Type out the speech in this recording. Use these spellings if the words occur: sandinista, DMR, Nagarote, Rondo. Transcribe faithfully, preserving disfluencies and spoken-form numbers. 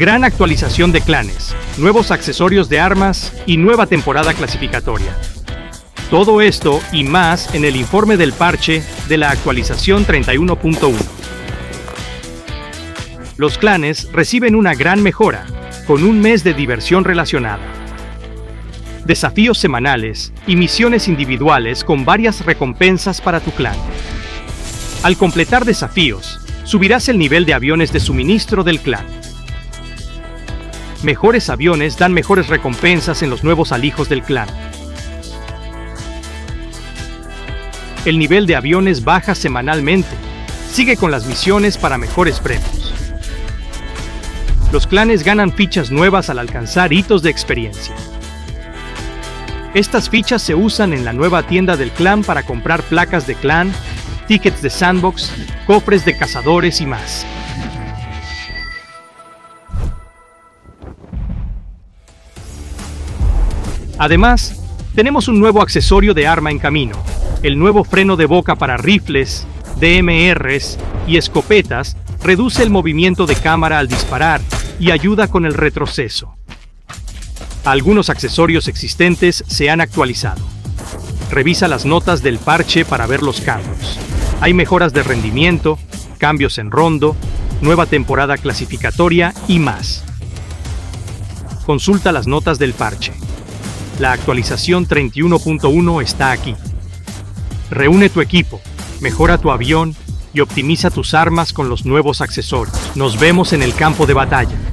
Gran actualización de clanes, nuevos accesorios de armas y nueva temporada clasificatoria. Todo esto y más en el informe del parche de la actualización treinta y uno punto uno. Los clanes reciben una gran mejora, con un mes de diversión relacionada. Desafíos semanales y misiones individuales con varias recompensas para tu clan. Al completar desafíos, subirás el nivel de aviones de suministro del clan. Mejores aviones dan mejores recompensas en los nuevos alijos del clan. El nivel de aviones baja semanalmente. Sigue con las misiones para mejores premios. Los clanes ganan fichas nuevas al alcanzar hitos de experiencia. Estas fichas se usan en la nueva tienda del clan para comprar placas de clan, tickets de sandbox, cofres de cazadores y más. Además, tenemos un nuevo accesorio de arma en camino, el nuevo freno de boca para rifles, D M Rs y escopetas reduce el movimiento de cámara al disparar y ayuda con el retroceso. Algunos accesorios existentes se han actualizado. Revisa las notas del parche para ver los cambios. Hay mejoras de rendimiento, cambios en rondo, nueva temporada clasificatoria y más. Consulta las notas del parche. La actualización treinta y uno punto uno está aquí. Reúne tu equipo, mejora tu avión y optimiza tus armas con los nuevos accesorios. Nos vemos en el campo de batalla.